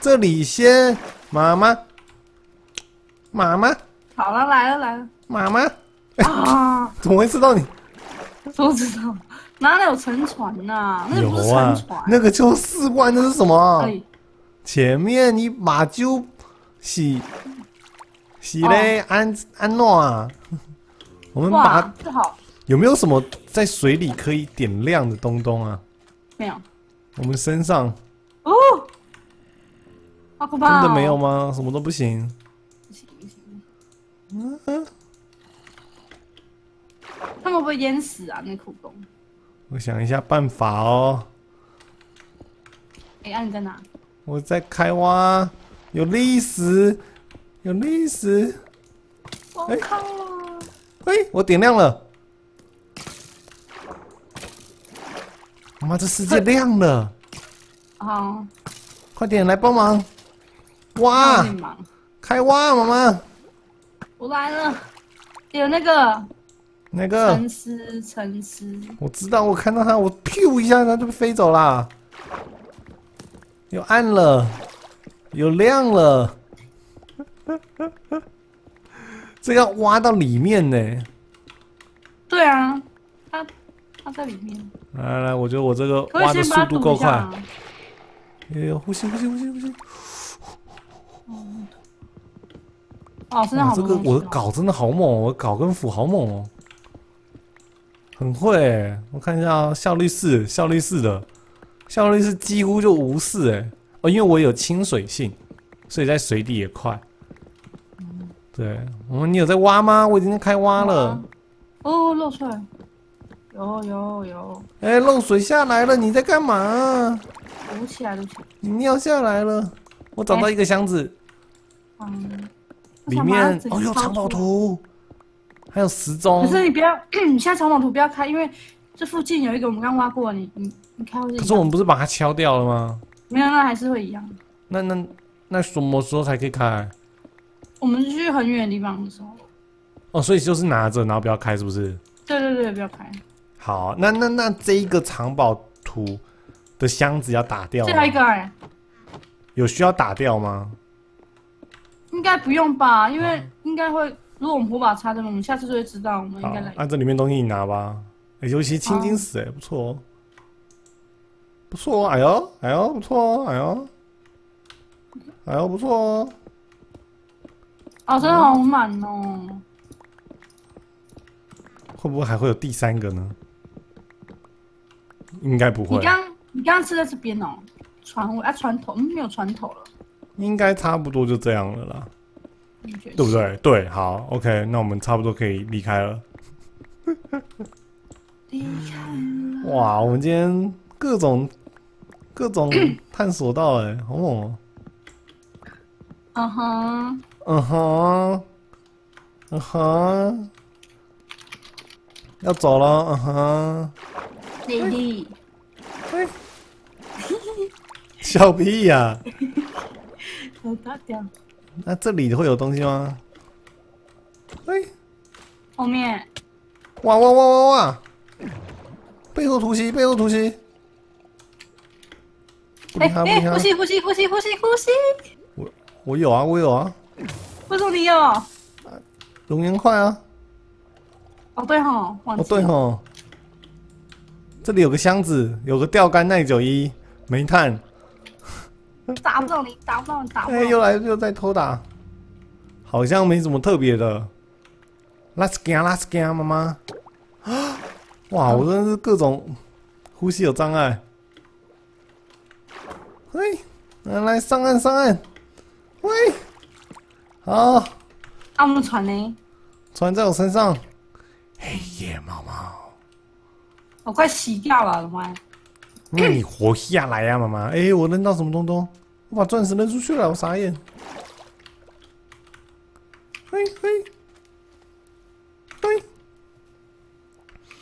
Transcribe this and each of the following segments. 这里先，妈妈，好了，来了，妈妈，啊，怎么会知道你？不知道，哪里有沉船呐？那不是沉船，那个就是怪，那是什么？前面你马就洗嘞，安诺啊，我们把有没有什么在水里可以点亮的东东啊？没有，我们身上哦。 真的没有吗？什么都不行。不行。嗯，他们会不会淹死啊？那苦工。我想一下办法哦。哎，你在哪？我在开挖，有历史。我靠！哎，我点亮了。妈，这世界亮了。哦。快点来帮忙！哇，开挖，妈妈！我来了，有那个沉思。我知道，我看到它，我咻一下，它就飞走啦。有暗了，有亮了，这要挖到里面呢。对啊，它在里面。来，我觉得我这个挖的速度够快。 哎呦，呼吸！哦，真的好猛！这个我的镐真的好猛，我镐跟斧好猛哦，很会、欸。我看一下、啊、效率是几乎就无视哎、欸、哦，因为我有清水性，所以在水底也快。嗯、对，你有在挖吗？我已经开挖了。哦，漏水。有。哎、欸，漏水下来了，你在干嘛、啊？ 撸起来！你尿下来了，我找到一个箱子，里面哦有藏宝图，还有时钟。可是你不要，你现在藏宝图不要开，因为这附近有一个我们刚挖过，你开。可是我们不是把它敲掉了吗？没有，那还是会一样。那什么时候才可以开？我们去很远的地方的时候。哦，所以就是拿着，然后不要开，是不是？对，不要开。好，那这一个藏宝图。 的箱子要打掉，最后一个哎、欸，有需要打掉吗？应该不用吧，因为应该会，如果我们火把插着，我们下次就会知道，我们应该来。按这里面东西你拿吧，欸、尤其青金石哎、欸，不错哦，不错哦，哎呦，不错哦，哎呦，不错哦，啊、哦，真的好满哦、嗯，会不会还会有第三个呢？应该不会。你刚刚吃的是边哦，船尾啊，船头没有船头了，应该差不多就这样了啦，对不对？对，好 ，OK， 那我们差不多可以离开了。离开了！哇，我们今天各种探索到哎、欸，好猛哦！嗯哼，要走了，嗯哼，丽丽。 小屁呀！我打掉。那这里会有东西吗？哎，后面。哇！背后突袭！哎，呼吸！我有啊。为什么你有？熔岩块啊。哦对吼，哦对吼。 这里有个箱子，有个钓竿耐久衣，煤炭。打不到你！哎、欸，又在偷打，好像没什么特别的。拉斯干，妈妈。哇，我真的是各种呼吸有障碍。嘿，来上岸。喂，好。啊，我们船呢？船在我身上。黑夜猫猫。 我快洗掉了，妈！那你活下来呀、啊，妈妈！哎、欸，我扔到什么东东？我把钻石扔出去了，我傻眼！嘿！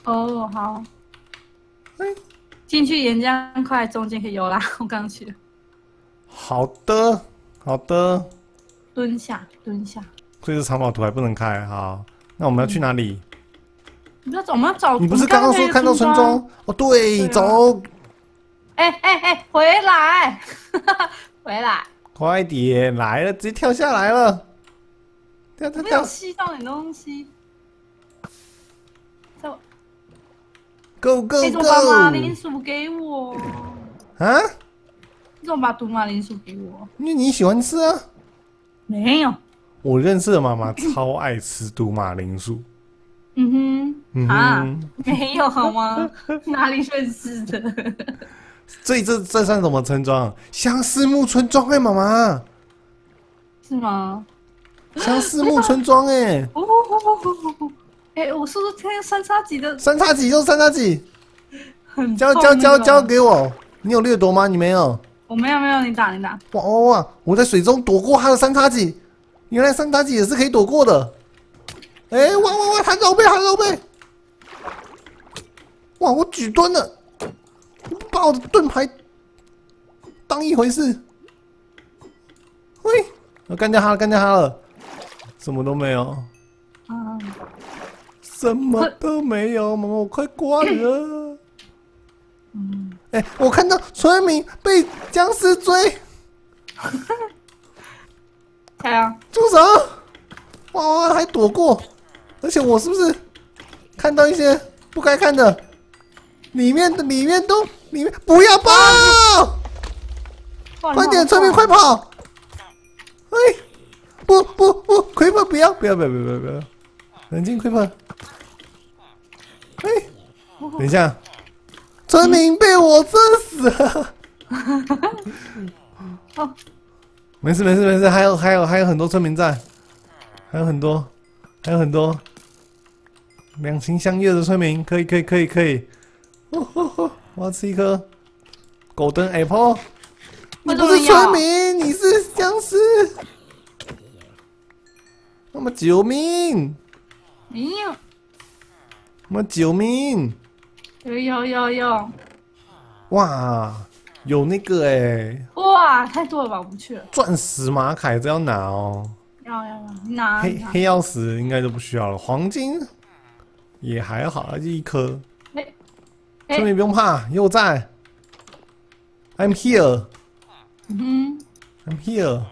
哦，好。嘿，进去岩浆块中间可以游啦，我刚去了。好的。蹲下。所以这藏宝图还不能开，好，那我们要去哪里？ 我们要找。你不是刚刚说看到村庄？哦，对，走。哎，回来！回来，快点来了，直接跳下来了，跳！没有吸到你的东西。走 ，Go Go Go！ 你怎么把马铃薯给我？啊？你怎么把毒马铃薯给我？因为你喜欢吃啊。没有。我认识的妈妈超爱吃毒马铃薯。嗯哼，嗯哼啊，没有好吗？哪里认识的？这算什么村庄？相思木村庄哎、欸，妈妈，是吗？相思木村庄哎、欸，哦哦哦哦哦！哎、欸，我是说这三叉戟的，三叉戟就是三叉戟，交给我，你有掠夺吗？你没有，我没有，你打。哇哇哇！我在水中躲过他的三叉戟，原来三叉戟也是可以躲过的。哎、欸、哇哇哇！他绕背，哇！我举盾了。 把我的盾牌当一回事，喂，我干掉他了，什么都没有，啊，什么都没有，妈妈，我快挂了。嗯，哎，我看到村民被僵尸追，太阳，住手！哇哇，还躲过，而且我是不是看到一些不该看的？ 里面不要爆！快点，村民快跑！哎，不，奎伯不要，冷静，奎伯。哎，等一下，村民被我射死了。哦，没事，还有很多村民在，还有很多，两情相悦的村民，可以。 哦，我要吃一颗狗灯 apple。你不是村民，你是僵尸。那么救命！没有。那么救命！有。哇，有那个哎、欸。哇，太多了吧，我不去了。钻石马凯这要拿哦。要，拿。黑曜石应该就不需要了，黄金也还好，就一颗。 村民不用怕，又在。I'm here。嗯 ，I'm here。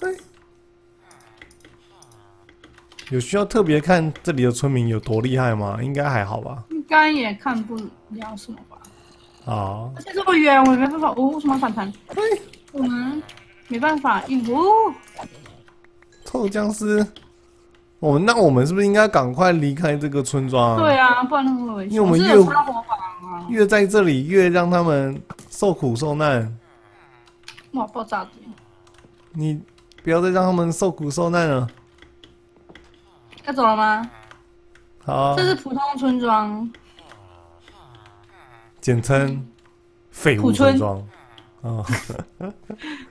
哎，有需要特别看这里的村民有多厉害吗？应该还好吧。应该也看不了什么吧。啊！而且这么远，我也没办法。哦，为什么反弹？哎，我们没办法应付。臭僵尸！ 哦，那我们是不是应该赶快离开这个村庄啊？对啊，不然那么危险。因为我们越在这里，越让他们受苦受难。哇，爆炸的！你不要再让他们受苦受难了。要走了吗？好、啊，这是普通村庄，简称废物村庄。 哦，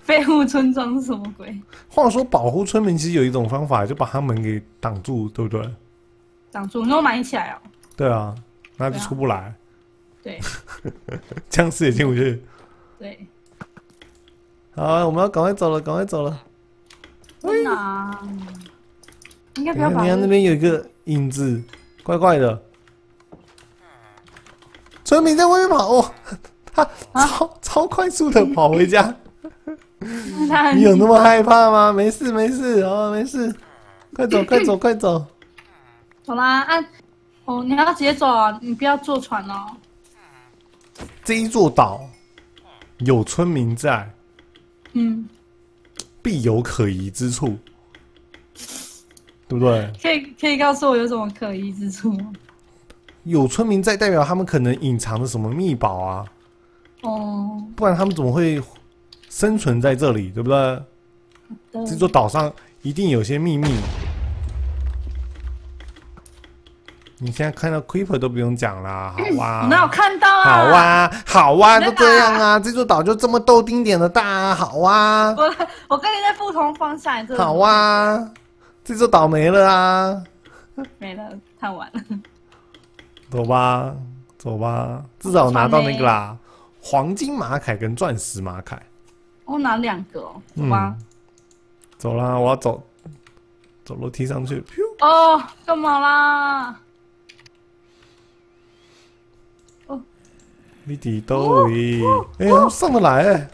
废物村庄是什么鬼？话说保护村民其实有一种方法，就把他们给挡住，对不对？挡住，然后埋起来哦。对啊，那就出不来。对，僵尸也进不去。对。好，我们要赶快走了，在哪？应该不要把。你看那边有一个影子，怪怪的。村民在外面跑哦。 他超快速的跑回家，你有那么害怕吗？没事啊，没事，快走，走啦！按哦，你要直接走啊，你不要坐船哦。这一座岛有村民在，嗯，必有可疑之处，对不对？可以告诉我有什么可疑之处吗？有村民在，代表他们可能隐藏着什么秘宝啊。 哦，不然他们怎么会生存在这里，对不对？这座岛上一定有些秘密。你现在看到 Creeper 都不用讲啦，好哇！我哪有看到啊？好哇，都这样啊！这座岛就这么豆丁点的大啊，好哇！我跟你在不同方向，这好哇！这座岛没了啊，没了，太晚了。走吧，至少拿到那个啦。 黄金马凯跟钻石马凯，我拿两个哦。嗯，走啦，我要走楼梯上去。哦，干嘛啦？哦，你底兜里，哎，上得来哎。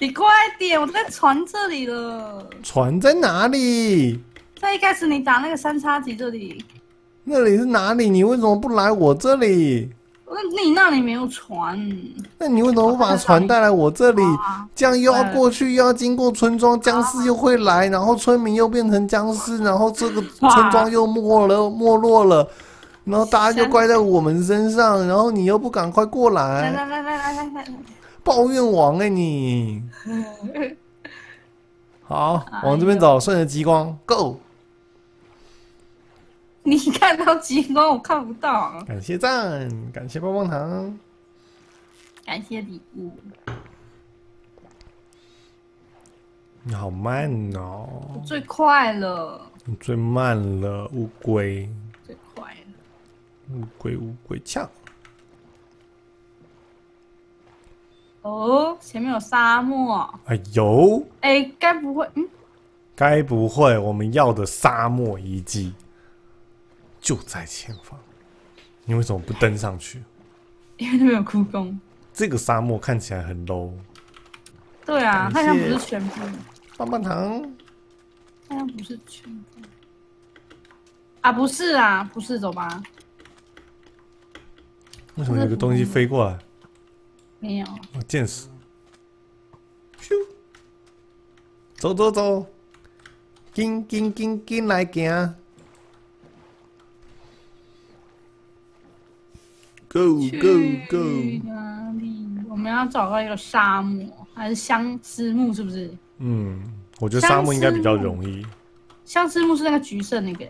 你快点，我在船这里了。船在哪里？在一开始你打那个3叉戟这里。那里是哪里？你为什么不来我这里？你那里没有船。那你为什么不把船带来我这里？这样又要过去，又要经过村庄，僵尸又会来，然后村民又变成僵尸，然后这个村庄又没落了。 然后大家就怪在我们身上，然后你又不赶快过来，来，抱怨王哎你！好，往这边走，顺着极光 ，Go！ 你看到极光，我看不到。感谢赞，感谢棒棒糖，感谢礼物。你好慢哦！我最快了。你最慢了，乌龟。最快了。 乌龟呛！哦，前面有沙漠。哎呦！哎，该不会……嗯，该不会我们要的沙漠遗迹就在前方？你为什么不登上去？因为那边有窟窿。这个沙漠看起来很 low。对啊，好像不是全部。棒棒糖。好像不是全部。啊，不是啊，不是，走吧。 为什么有个东西飞过来？没有。我见识。咻！走，紧来行 ！Go！ 哪里？我们要找到一个沙漠，还是相思木？是不是？嗯，我觉得沙漠应该比较容易。相思木是那个橘色那个。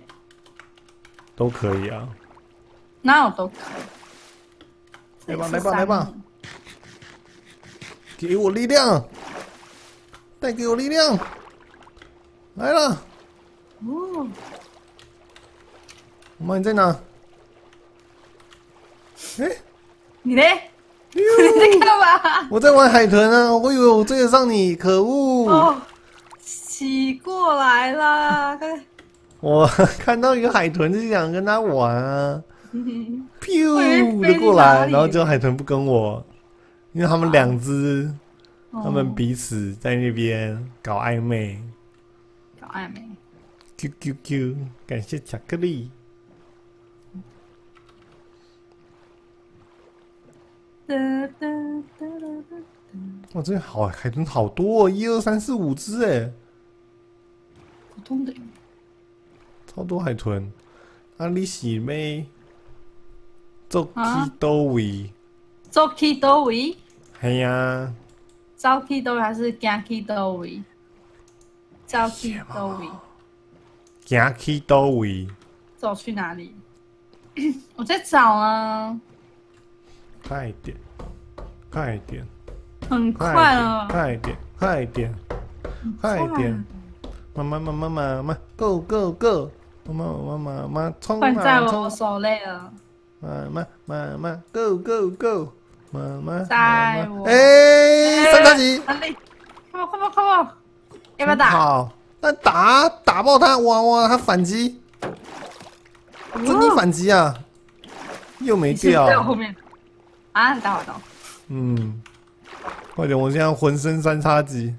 都可以啊。哪有都可以？ 来吧！给我力量，带给我力量！来了！哦，妈，你在哪？哎，你呢？你在干嘛？我在玩海豚啊！我以为我追得上你，可恶！哦，骑过来啦！我看到一个海豚，就想跟他玩啊。 飘就过来，然后就海豚不跟我，因为他们两只，他们彼此在那边搞暧昧，QQQ， 感谢巧克力。哇，这边好海豚好多、哦，1、2、3、4、5只哎，普通的，超多海豚，啊，你是咩？ 做去倒位？做去倒位？系啊。走去倒位还是行去倒位？走去倒位。行去倒位。走去哪里？我在找啊。快点！很快了。快点！妈妈 ，Go！ 妈，冲啊！在我手累了。 妈妈 ，Go！ 妈妈，带我！哎，3叉戟！快跑！要不要打？好，那打爆他！哇，他反击！真的反击啊！又没掉。在我后面。啊，你打我刀。嗯，快点！我现在浑身3叉戟。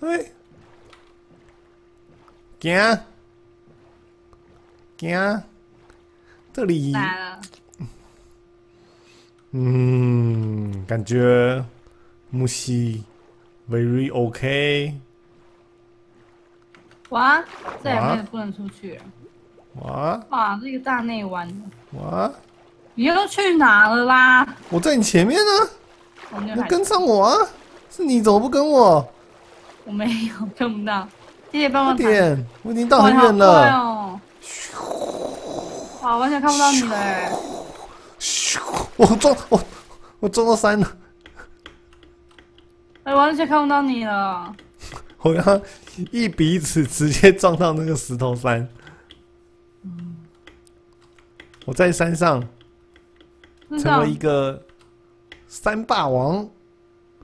哎，行。 这里，嗯，感觉木西 very OK。哇，这里面不能出去。哇，这个大内湾。哇，你又去哪了啦？我在你前面呢、啊，你跟上我啊！是你怎么不跟我？我没有跟不到，谢谢帮忙。快点，我已经到很远了。 啊，完全看不到你了、欸！我撞到山了！哎、欸，完全看不到你了！我刚刚一鼻子直接撞到那个石头山。嗯、我在山上成为一个山霸王。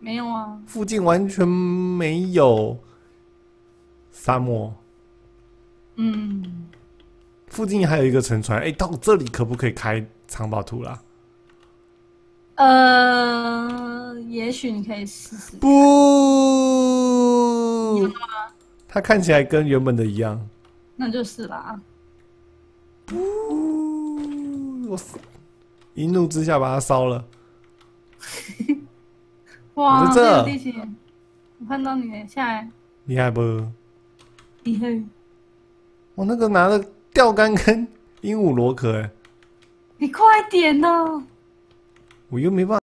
没有啊！附近完全没有沙漠。嗯。 附近还有一个沉船，哎、欸，到这里可不可以开藏宝图啦？也许你可以试试。不，它看起来跟原本的一样。那就是啦。不，我一怒之下把它烧了。哇！我在这。我看到你了，下来。厉害不？厉害。我那个拿了钓竿跟鹦鹉螺壳哎。你快点呢！我又没办法。